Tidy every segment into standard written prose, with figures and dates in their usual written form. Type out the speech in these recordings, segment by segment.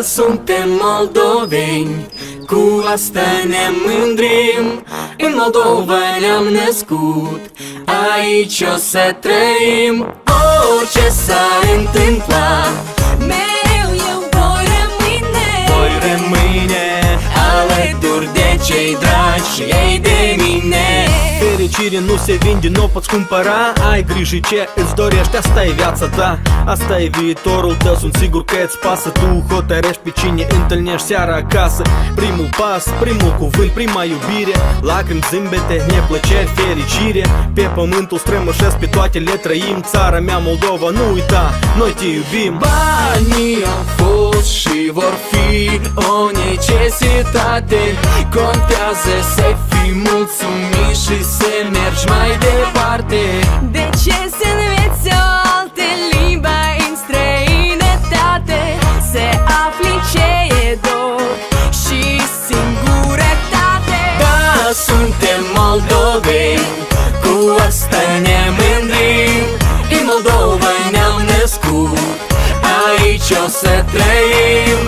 suntem moldoveni, cu asta ne mândrim. În Moldova ne-am născut, aici o să trăim. Orice s-a întâmplat, mereu eu voi rămâne. Voi rămâne alături de cei dragi și ei de mine. Fericire nu se vinde, nu poți cumpăra. Ai grijă ce îți dorești, asta e viața ta, asta e viitorul tău, sunt sigur că îți pasă. Tu hotărești pe cine întâlnești seara acasă. Primul pas, primul cuvânt, prima iubire, lacrimi, zâmbete, neplăceri, fericire. Pe pământul strămoșesc, pe toate le trăim. Țara mea Moldova, nu uita, noi te iubim. Banii au fost și vor fi o necesitate, contează să fii mulțumit și să mergi mai departe. De ce să înveți o altă limbă în străinătate? Se afli ce e dor și singurătate. Da, suntem moldoveni, cu asta ne mândrim. În Moldova ne-am născut, aici o să trăim.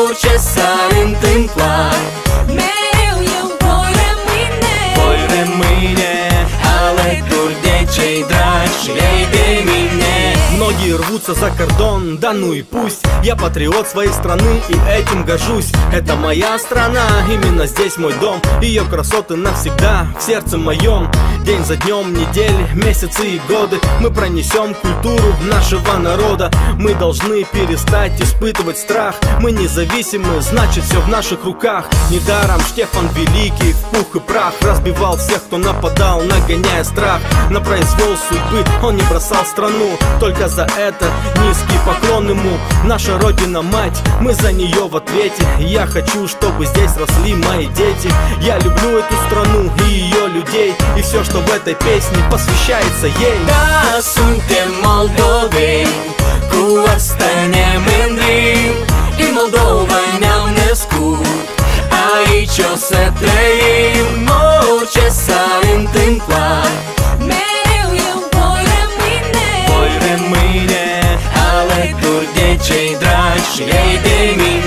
Orice s-a întâmplat, многие рвутся за кордон, да ну и пусть. Я патриот своей страны и этим горжусь. Это моя страна, именно здесь мой дом. Ее красоты навсегда в сердце моем. День за днем, недели, месяцы и годы мы пронесем культуру нашего народа. Мы должны перестать испытывать страх. Мы независимы, значит все в наших руках. Недаром Штефан Великий в пух и прах разбивал всех, кто нападал, нагоняя страх. На произвол судьбы он не бросал страну, только за это низкий поклон ему. Наша родина мать, мы за нее в ответе. Я хочу, чтобы здесь росли мои дети. Я люблю эту страну и ее людей, и все, что в этой песне посвящается ей. Да, suntem moldoveni, cu asta ne mândrim. În Moldova ne-am născut, aici o să trăim. Orice s-a întâmplat, mereu eu voi rămâne. Voi rămâne alături de cei dragi și ei de mine.